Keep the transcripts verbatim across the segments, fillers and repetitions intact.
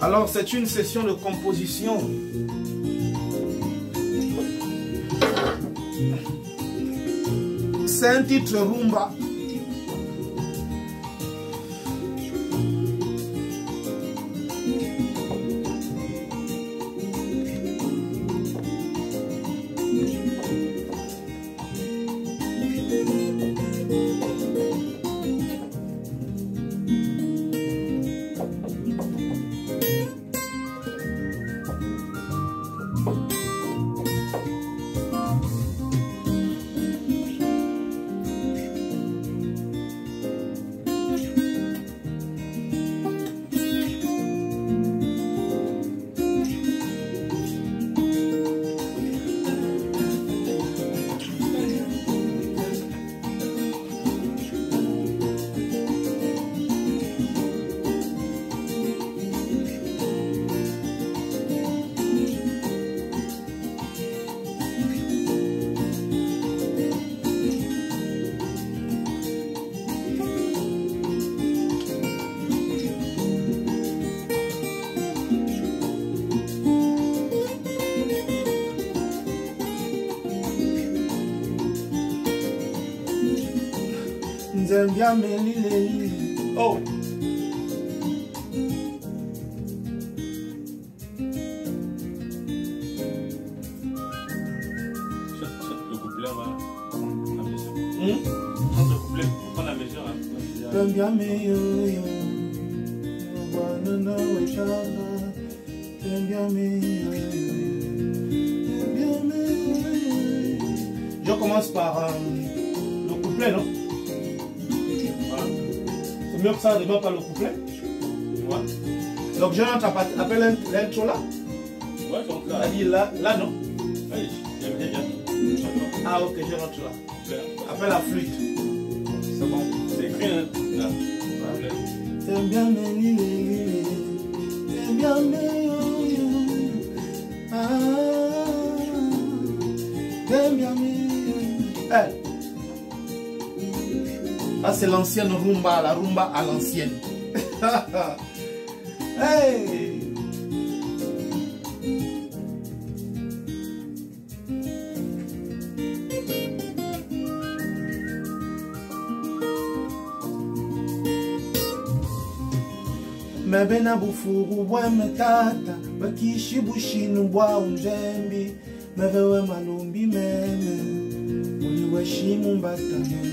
Alors c'est une session de composition. C'est un titre rumba. Oh! Le couplet va la mesure. Quand le couplet prend la mesure, je commence par euh, le couplet, non? Mieux que ça, ne va pas le couplet. Ouais. Donc, je rentre après l'intro là. Ouais, je rentre là. C'est-à-dire là, là, non? Oui, j'aime bien. Ah, ok, je rentre là. Ouais. Après la flûte. C'est bon. C'est écrit là. T'aimes bien mes lilés. T'aimes bien mes oh ah. T'aimes bien mes. Ah, c'est l'ancienne rumba, la rumba à l'ancienne. Hey! Mabena bufuru bweme tata bakishi bushinu bwa unjembi mevewe malumbi meme uliweshimu mbatane.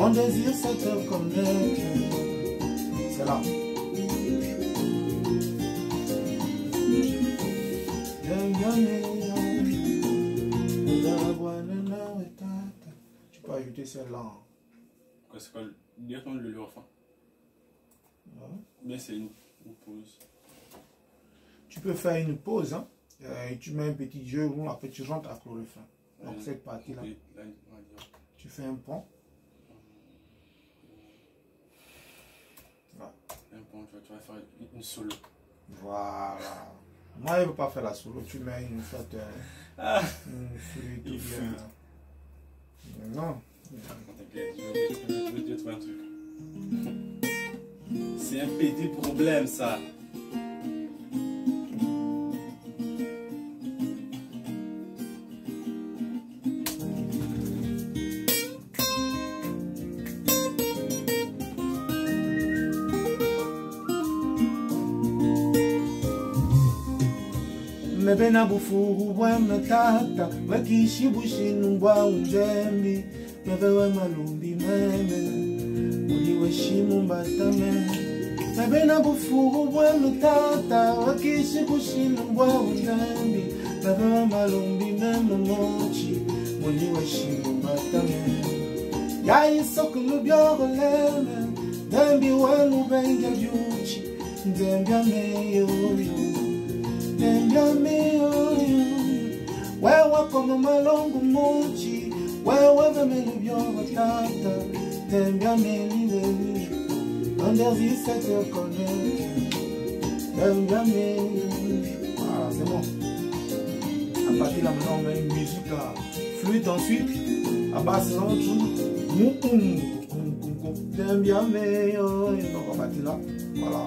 Mon désir c'est de te connaître. C'est là. Tu peux ajouter celle-là. C'est quoi? Directement le refrain. Mais c'est une, une pause. Tu peux faire une pause, hein, et tu mets un petit jeu où après tu rentres à Chlorifin. Donc ouais, cette partie-là. Okay. Tu fais un pont. Bon, tu vas faire une solo. Voilà. Moi, je ne veux pas faire la solo. Tu mets une sorte de. Ah, une flûte ou bien. Non. T'inquiète, je vais te trouver un truc. C'est un petit problème, ça. Mabena bufuru bweme tata wakishi bushinu bwa unjembi mevewe malumbi meme uliweshimu mbatame. Mabena bufuru bweme tata wakishi bushinu bwa unjembi mevewe malumbi meme mochi uliweshimu mbatame. Yayisokulu byogoleme dembi wenu benja byuchi Ngengame yoyo, ngengame yoyo. Wewe kama malongo mochi, wewe vemele biyongo tata. Ngengame lile, anderzi sete kone. Ngengame. Voilà, c'est bon. À partir de là maintenant, on met une musique fluide ensuite. À base là, tout. Moukoum. T'aimes bien mais oh, donc on va partir là, voilà.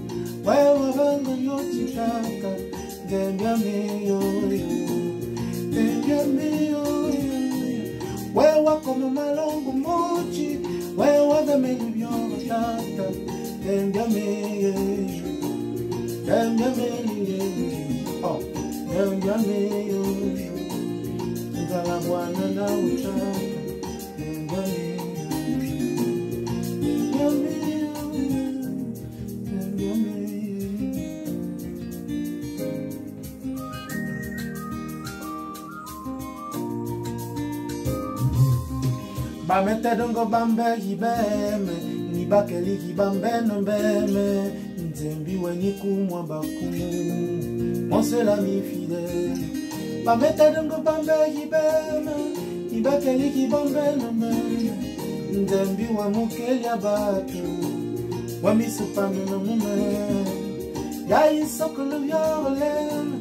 wewe vango yotitaka, ngengame yoyo, ngengame yoyo. Wewe kama malongo mochi, wewe vemele biyongatata, ngengame yoyo, ngengame yoyo, oh, ngengame yoyo. Nzala bwana na utaka, ngengame. Bamete dongo bambe jibeme, ni bakeli jibambe nombeme, nzembi weniku mwa bakumu, monse la mi fidele. Bamete dongo bambe jibeme, ni bakeli jibambe nombeme, nzembi wamukeli abatu, wamisupame na mume. Ya isokulu yorolem,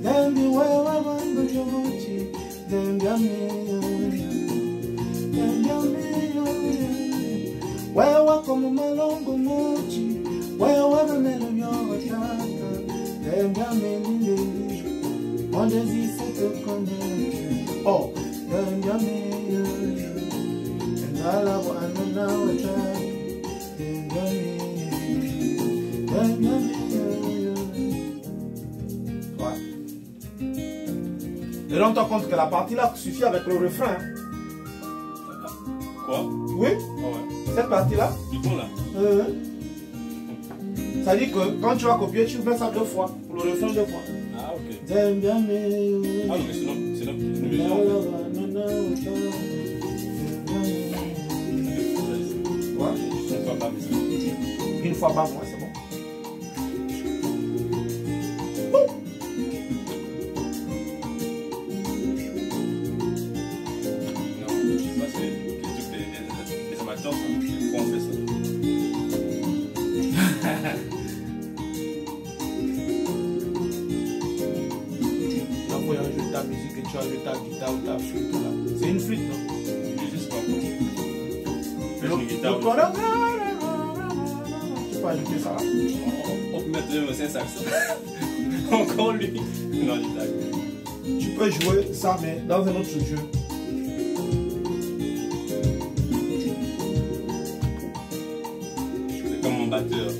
nzembi wewa wangu jomuchi, nzembi ameyo. Wewe kama malongo mochi, wewe vemele biyongatata, ngengame lile, anderzi sete kone. Oh, ngengame lile, nzala bwana na utaka, ngengame lile, ngengame lile. Voilà. Et on tient compte que la partie là suffit avec le refrain. Quoi? Oui? Oh ouais. Cette partie-là? Du coup là? Euh. Ça dit que quand tu vas copier, tu fais ça deux fois. Pour le refrain deux fois. Ah ok. J'aime bien mais... Ah ok, c'est là. C'est là. Une fois par mois, c'est bon. Une fois par mois, c'est bon. C'est une flûte, non? Je sais pas. Le corona. Tu peux ajouter ça là. On peut mettre cinq saxons. Encore lui. Non, il tu peux jouer ça, mais dans un autre jeu. C'est comme mon batteur.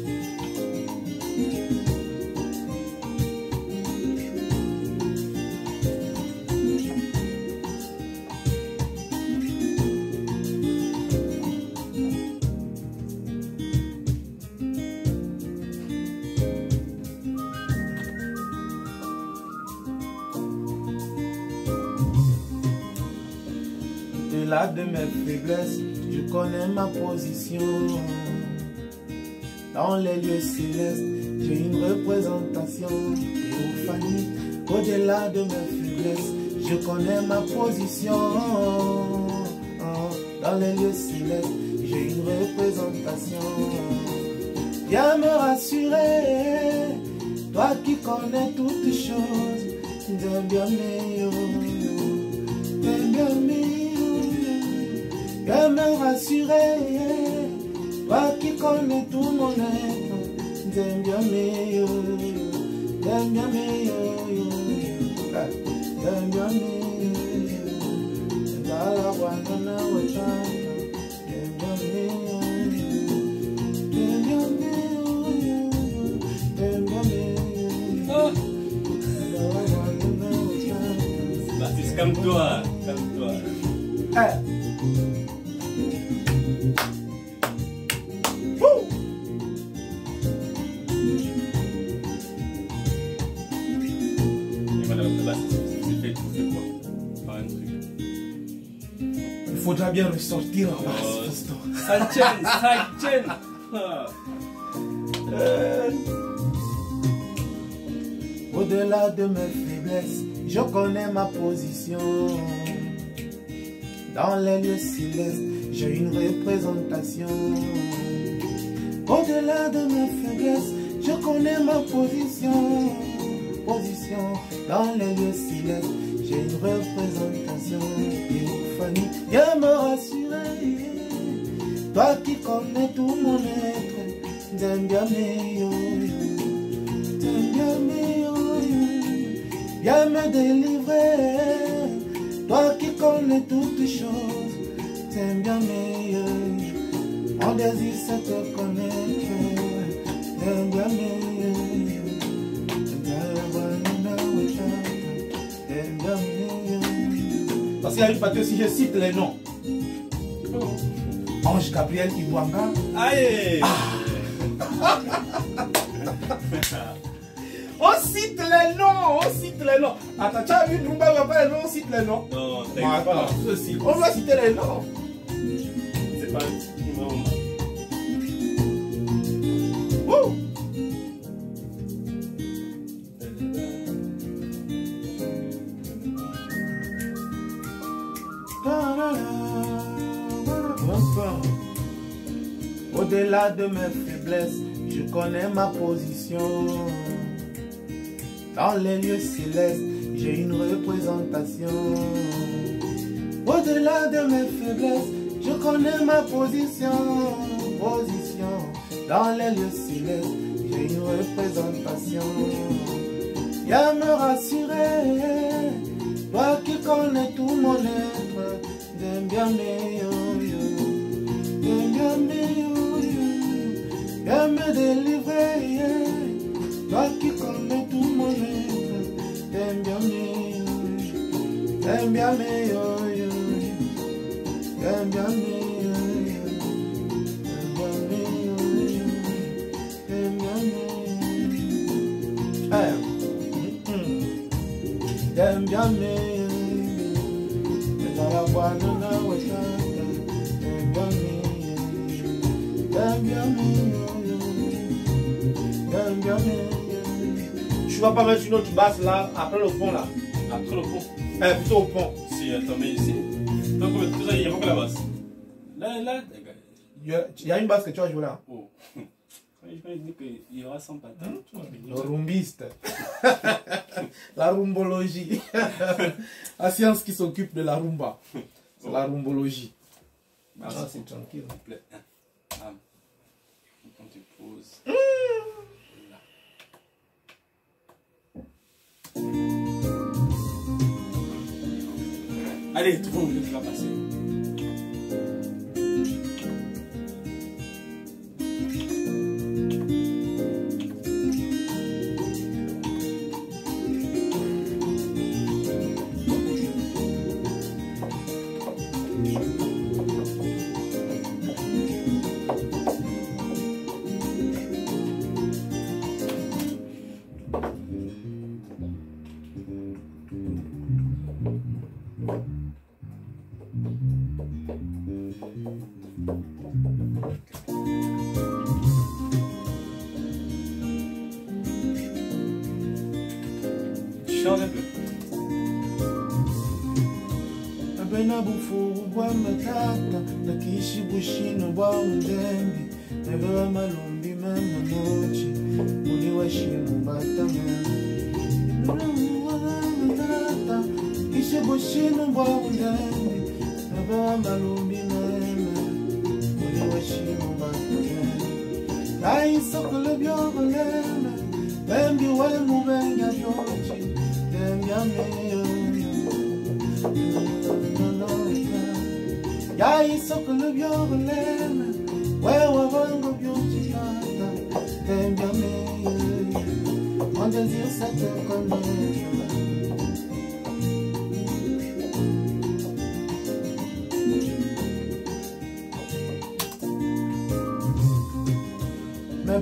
De mes faiblesses, je connais ma position. Dans les lieux célestes, j'ai une représentation. Et aux familles, au-delà de mes faiblesses, je connais ma position. Dans les lieux célestes, j'ai une représentation. Viens me rassurer, toi qui connais toutes choses. T'aimes bien mieux, t'aimes bien mieux. Viens me rassurer, toi qui connais tout mon être. T'aimes bien meilleur, t'aimes bien meilleur, t'aimes bien meilleur. T'as la wanana wachana, t'aimes bien meilleur, t'aimes bien meilleur. Calme-toi, calme-toi. Ah. Et madame, là, c'est fait tout fait quoi? Pas un truc. Il faudra bien ressortir en bas, euh, ça tienne, ça tienne. euh... Au-delà de mes faiblesses, je connais ma position. Dans les lieux célestes, j'ai une représentation. Au-delà de mes faiblesses, je connais ma position. Position, dans les lieux célestes, j'ai une représentation. Et vous, Fanny, viens me rassurer. Toi qui connais tout mon être, t'aimes bien meilleur. T'aimes bien meilleur. Viens me délivrer, toi qui connais toutes choses, t'es bien meilleur. Mon désir c'est te connaître, t'es bien meilleur. T'es bien meilleur. Parce qu'il y a une partie aussi, je cite les noms. Oh. Ange Gabriel Kibwanga. Aïe. Ah. On cite les noms, on cite les noms. Attends, tu as vu, nous ne parlons pas les noms, on cite les noms. Non, non, t'es pas. On doit citer les noms. C'est pas non. Ouh. Au-delà de mes faiblesses, je connais ma position. Dans les lieux célestes, j'ai une représentation. Au-delà de mes faiblesses, je connais ma position. Position, dans les lieux célestes, j'ai une représentation. Viens me rassurer, toi qui connais tout mon être, t'aimes bien meilleur. T'aimes bien meilleur. Viens me délivrer, toi qui connais tout mon être, t'aimes bien meilleur, t'aimes bien meilleur, t'aimes bien meilleur, t'aimes bien meilleur. Tu vas pas mettre une autre basse là, après le pont là. Après le pont? Eh, plutôt au pont. Si, attends, mais ici. Donc, il n'y a pas que la basse. Là, là, il y a une basse que tu as joué là. Oh. Je vais dire qu'il y aura cent patins. Le rumbiste. La rumbologie. La science qui s'occupe de la rumba. C'est la rumbologie. Ah, c'est tranquille. S'il vous plaît. Quand tu poses. Allez, tout le monde va passer. Mon désir c'est te connaître.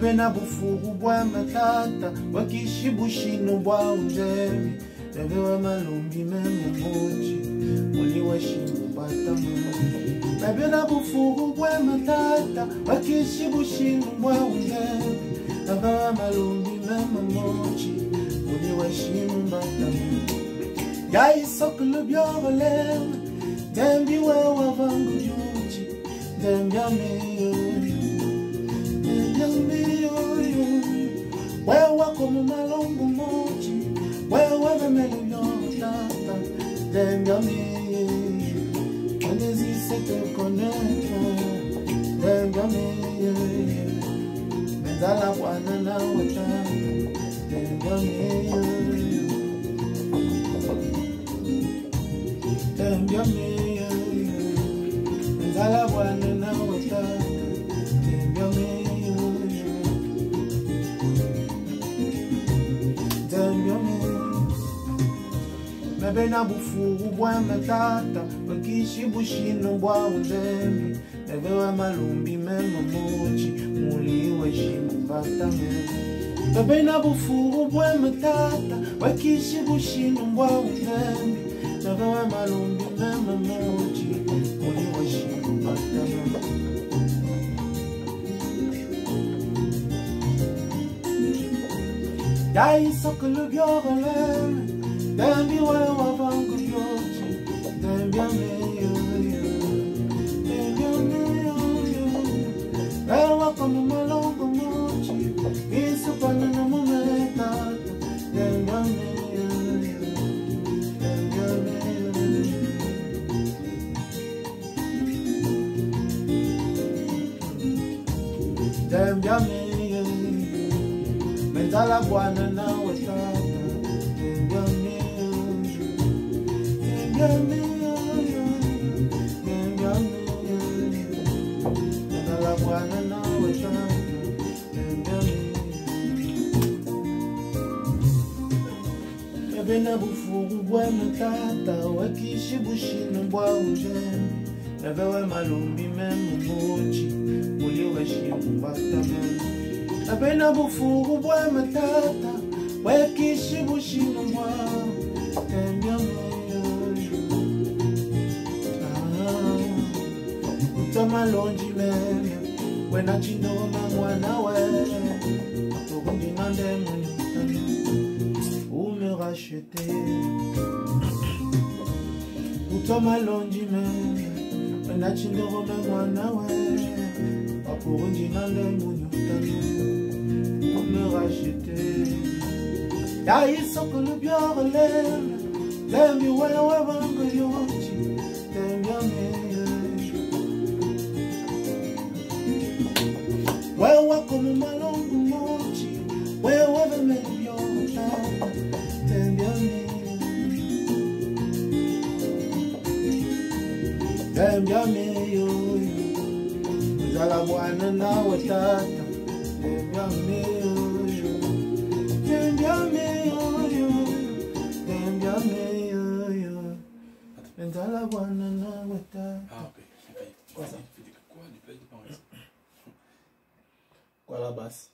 Ebena bufuru bwa matata wakishibushino bwa ujemi Ebewa malumbi memuboji Muli washimubata mmoji Ebena bufuru bwa matata wakishibushino bwa ujemi Ebewa malumbi memuboji Muli washimubata mmoji Ya isokulu byorolem Dembi wewa vangu yuji Dembi ameyo Wewa como malongo mochi, wewa vermelho no tata, dengame, quando existe te conecto, dengame, me dá la guana na outra, dengame, dengame, me dá la guana na outra, dengame. Ebena bufuru bwa matata wakishi bushino bwa ujemi Ebewa malumbi mema mochi muliwe shimbata mema Ebena bufuru bwa matata wakishi bushino bwa ujemi Ebewa malumbi mema mochi muliwe shimbata mema Dai sokulu byorolem Dembi wewa vangu yoji Dembi ameyo yo Dembi ameyo yo Wewa komu malongo mochi Isu panana mumetata Dembi ameyo yo Dembi ameyo yo Dembi ameyo yo Dala guana na watata, dengame, dengame, dengame, dala guana na watata, dengame. Ebena bufuru bwa matata, wakishi bushino bwa ujemi, ebewa malumbi memubochi, muliwe shimbata mema. Ebena bufuru bwa matata wakishi bushino bwa ujemi Utama lonji mene wena chindoma mwana wele Atukundi nande mwenye ume rachete Utama lonji mene wena chindoma mwana wele Atukundi nande mwenye me racheter Ya isokulu byorolem Dembi wewa vangu yoji Dembi ameyo Wewa komu malongo mochi Wewa vermelho yota Dembi ameyo Dembi ameyo Mzala bwana na watata Dembi ameyo Ah, ok, quoi ça? Quoi? Du plaid, quoi la basse?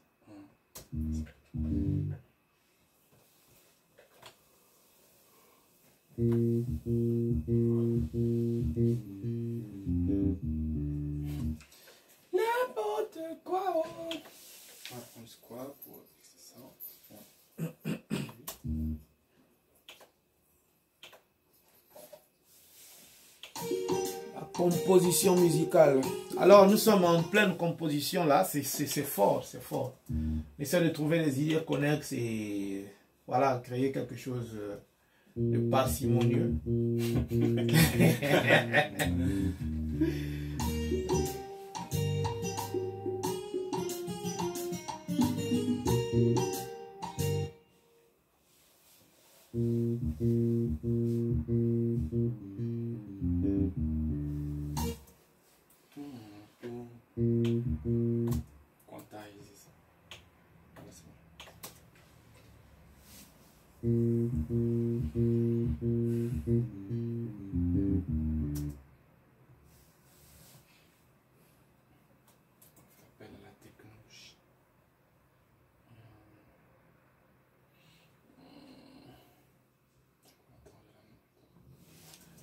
N'importe quoi! On prend squat pour fixer ça. Composition musicale. Alors nous sommes en pleine composition là, c'est fort, c'est fort. On essaie de trouver des idées connexes et voilà, créer quelque chose de parcimonieux.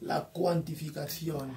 la cuantificación.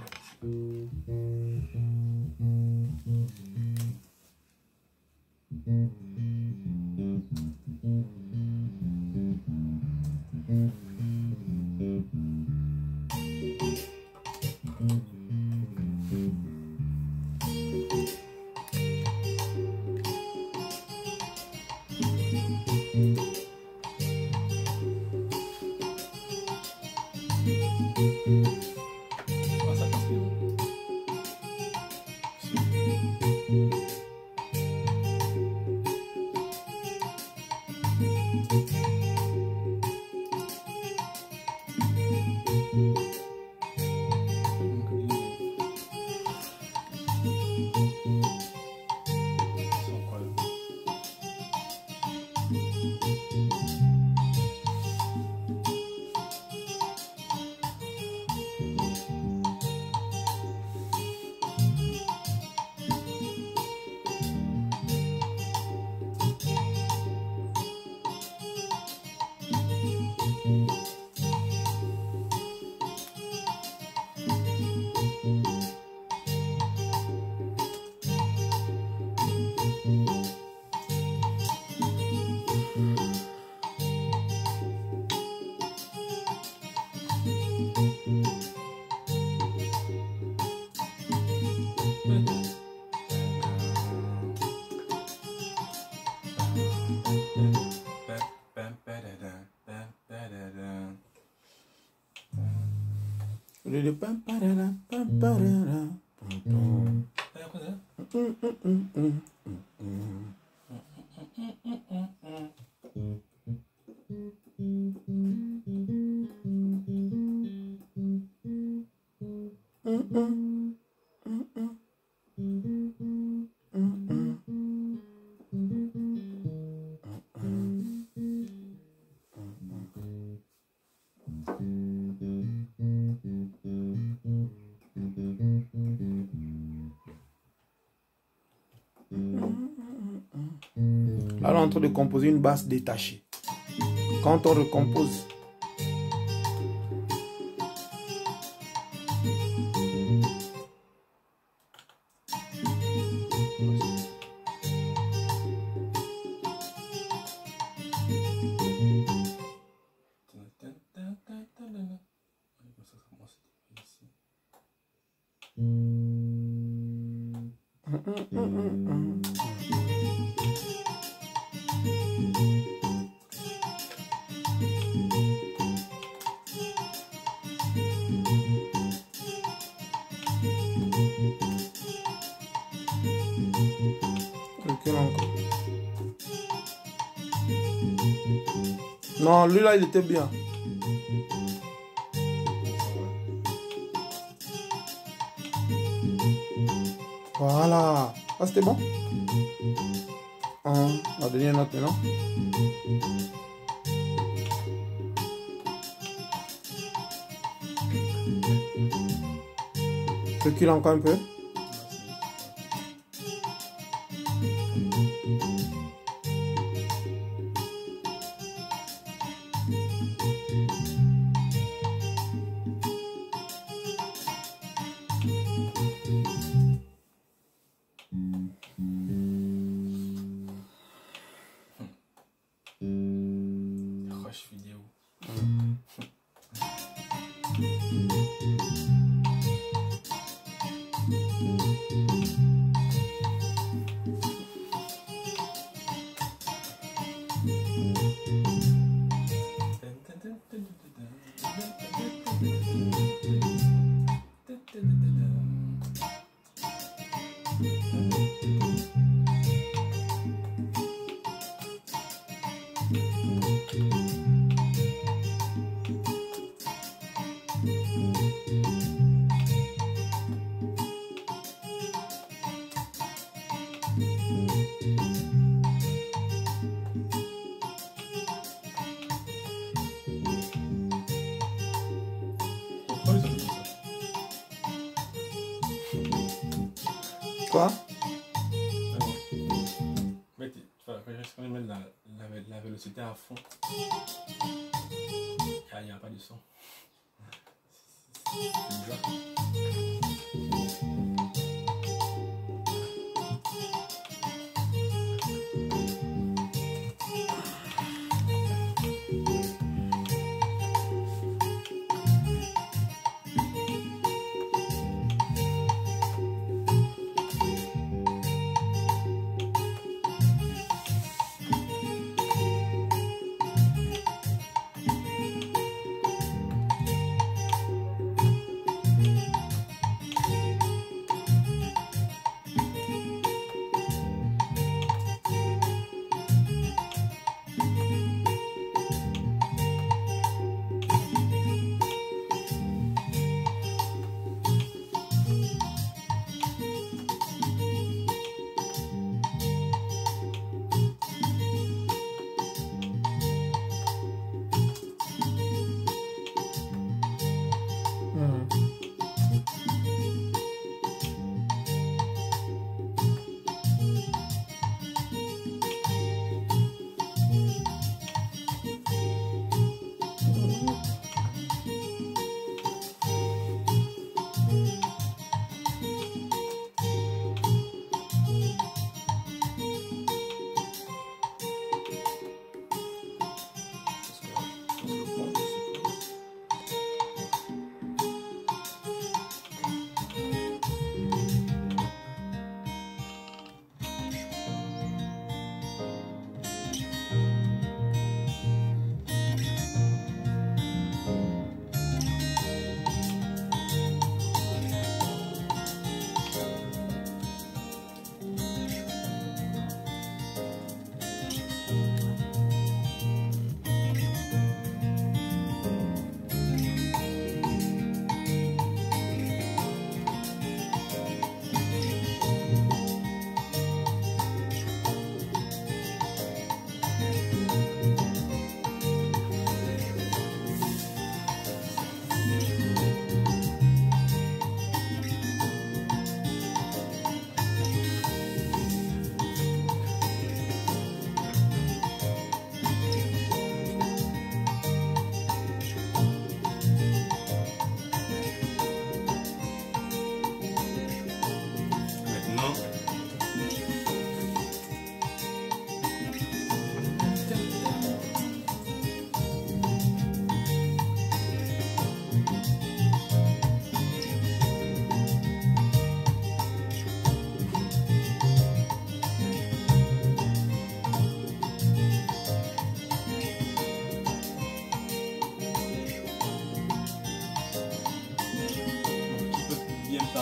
Alors, on est en train de composer une basse détachée. Quand on recompose, non, lui là il était bien. Voilà. Ah, c'était bon. Ah, on va donner une autre maintenant. Recule encore un peu. Quoi? Mais tu vas mettre la vélocité à fond. Il n'y a pas de son.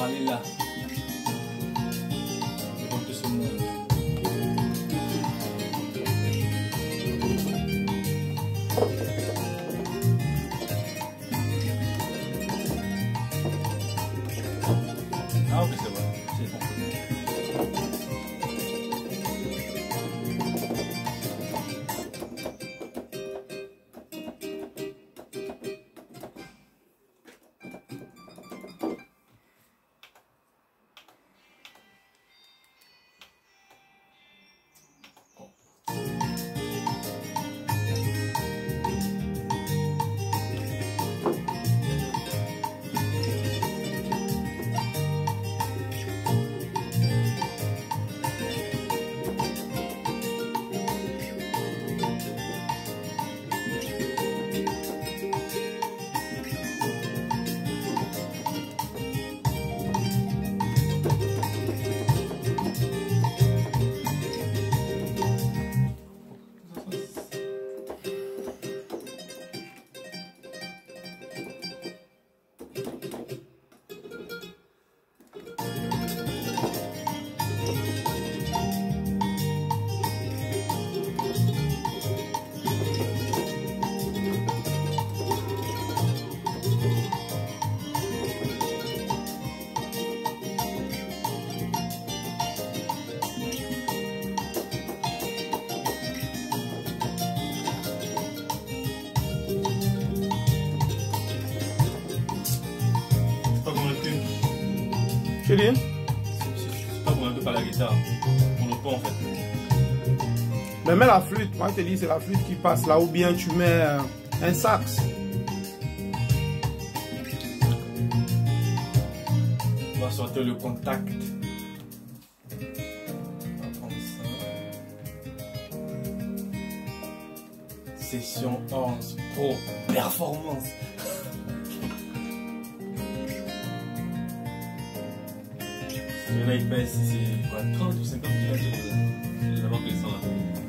Allez là, devant tout ce monde. Ah ok, c'est bon, c'est bon. C'est pas qu'on ne peut pas la guitare, on ne peut en fait. Mais mets la flûte, moi je te dis c'est la flûte qui passe là ou bien tu mets un sax. va sortir le contact. Session onze Pro Performance. Celui-là il pèse, c'est quoi, trente ou cinquante kilogrammes. Je vais avoir que ça.